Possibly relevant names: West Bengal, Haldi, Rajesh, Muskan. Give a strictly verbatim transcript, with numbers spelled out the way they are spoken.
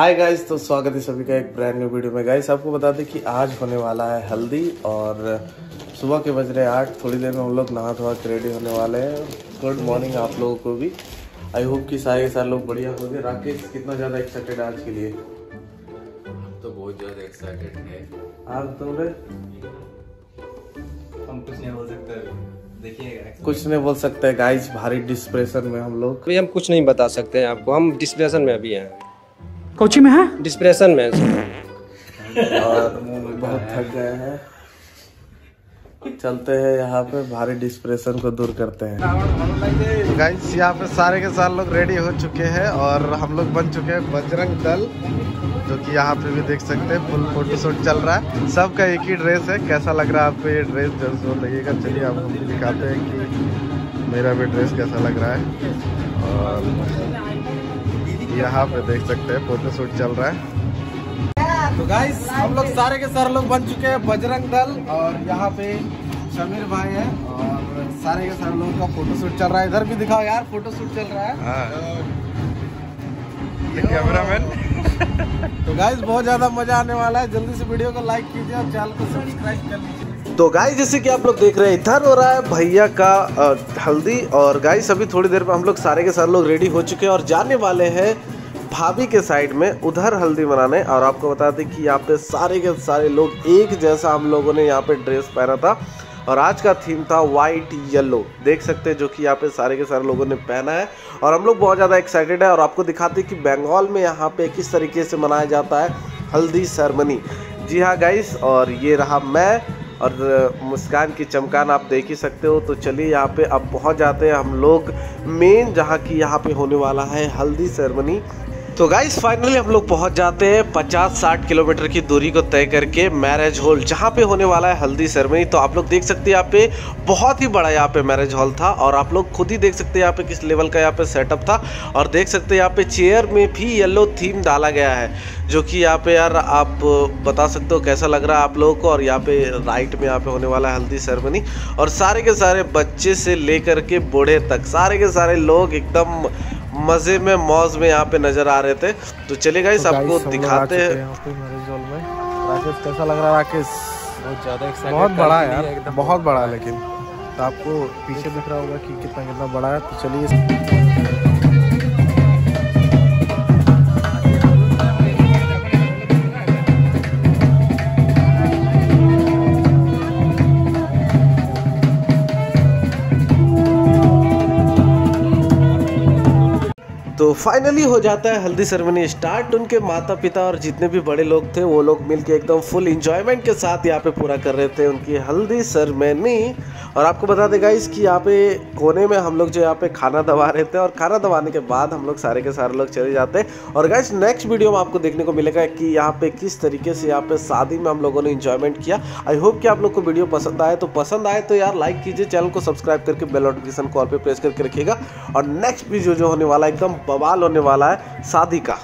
Hi guys, तो स्वागत है सभी का एक ब्रांड न्यू वीडियो में। गाइस आपको बता दें कि आज होने वाला है हल्दी और सुबह के बज रहे आठ। थोड़ी देर में हम लोग नहा धोआ के रेडी होने वाले हैं। गुड मॉर्निंग आप लोगों को भी। आई होप कि सारे सारे लोग बढ़िया होंगे। राकेश कितना ज़्यादा एक्साइटेड है आज के लिए? तो बहुत ज़्यादा एक्साइटेड है आज। तुम्हें हम कुछ नहीं बोल सकते, देखिए कुछ नहीं बोल सकते हैं गाइस। भारी डिस्प्रेशन में हम लोग, हम कुछ नहीं बता सकते हैं आपको। हम डिस्प्रेशन में अभी हैं, कोची में हैं, डिस्प्रेशन में और बहुत थक गए हैं। चलते हैं यहाँ पे, भारी डिस्प्रेशन को दूर करते हैं। गाइस यहाँ पे सारे के सारे लोग रेडी हो चुके हैं और हम लोग बन चुके हैं बजरंग दल, जो कि यहाँ पे भी देख सकते हैं। फुल फोटोशूट चल रहा है, सबका एक ही ड्रेस है। कैसा लग रहा है आपको ये ड्रेस? जब जोर लगेगा। चलिए आपको भी दिखाते हैं कि मेरा भी ड्रेस कैसा लग रहा है। और यहाँ पे देख सकते हैं फोटोशूट चल रहा है। तो गाइस हम लोग सारे के सारे लोग बन चुके हैं बजरंग दल और यहाँ पे समीर भाई है और सारे के सारे लोगों का फोटोशूट चल रहा है। इधर भी दिखाओ यार, फोटोशूट चल रहा है। कैमरामैन तो गाइस बहुत ज्यादा मजा आने वाला है। जल्दी से वीडियो को लाइक कीजिए और चैनल को सब्सक्राइब कर लीजिए। तो गाइस जैसे कि आप लोग देख रहे हैं, इधर हो रहा है भैया का आ, हल्दी। और गाइस अभी थोड़ी देर में हम लोग सारे के सारे लोग रेडी हो चुके हैं और जाने वाले हैं भाभी के साइड में, उधर हल्दी मनाने। और आपको बता दें कि यहाँ पे सारे के सारे लोग एक जैसा हम लोगों ने यहाँ पे ड्रेस पहना था और आज का थीम था वाइट येलो, देख सकते हैं, जो कि यहाँ पे सारे के सारे लोगों ने पहना है। और हम लोग बहुत ज़्यादा एक्साइटेड है और आपको दिखाते हैं कि बंगाल में यहाँ पे किस तरीके से मनाया जाता है हल्दी सेरेमनी। जी हाँ गाइस, और ये रहा मैं और मुस्कान की चमकान आप देख ही सकते हो। तो चलिए यहाँ पे अब पहुँच जाते हैं हम लोग मेन, जहाँ की यहाँ पर होने वाला है हल्दी सेरेमनी। तो गाइस फाइनली हम लोग पहुंच जाते हैं पचास साठ किलोमीटर की दूरी को तय करके मैरिज हॉल, जहां पे होने वाला है हल्दी सेरेमनी। तो आप लोग देख सकते हैं यहाँ पे बहुत ही बड़ा यहाँ पे मैरिज हॉल था और आप लोग खुद ही देख सकते हैं यहाँ पे किस लेवल का यहाँ पे सेटअप था। और देख सकते हैं यहाँ पे चेयर में भी येलो थीम डाला गया है, जो कि यहाँ पे यार आप बता सकते हो कैसा लग रहा है आप लोगों को। और यहाँ पे राइट में यहाँ पे होने वाला है हल्दी सेरेमनी और सारे के सारे बच्चे से लेकर के बूढ़े तक सारे के सारे लोग एकदम मजे में मौज में यहाँ पे नजर आ रहे थे। तो चलिए गाइस आपको दिखाते हैं यहाँ पे मैरिज हॉल में। राकेश कैसा लग रहा है? राकेश बहुत ज्यादा एक्साइटेड, बहुत बड़ा यार, एकदम बहुत बड़ा है। लेकिन तो आपको पीछे दिख रहा होगा कि कितना कितना बड़ा है। तो चलिए तो फाइनली हो जाता है हल्दी सेरेमनी स्टार्ट। उनके माता पिता और जितने भी बड़े लोग थे वो लोग मिलके एकदम फुल इंजॉयमेंट के साथ यहाँ पे पूरा कर रहे थे उनकी हल्दी सेरेमनी। और आपको बता दें गाइस कि यहाँ पे कोने में हम लोग जो यहाँ पे खाना दबा रहे थे और खाना दबाने के बाद हम लोग सारे के सारे लोग चले जाते हैं। और गाइस नेक्स्ट वीडियो में आपको देखने को मिलेगा कि यहाँ पे किस तरीके से यहाँ पे शादी में हम लोगों ने इंजॉयमेंट किया। आई होप कि आप लोग को वीडियो पसंद आए। तो पसंद आए तो यार लाइक कीजिए, चैनल को सब्सक्राइब करके बेल नोटिफिकेशन कॉल पर प्रेस करके रखिएगा। और नेक्स्ट वीडियो जो होने वाला है एकदम बवाल होने वाला है शादी का।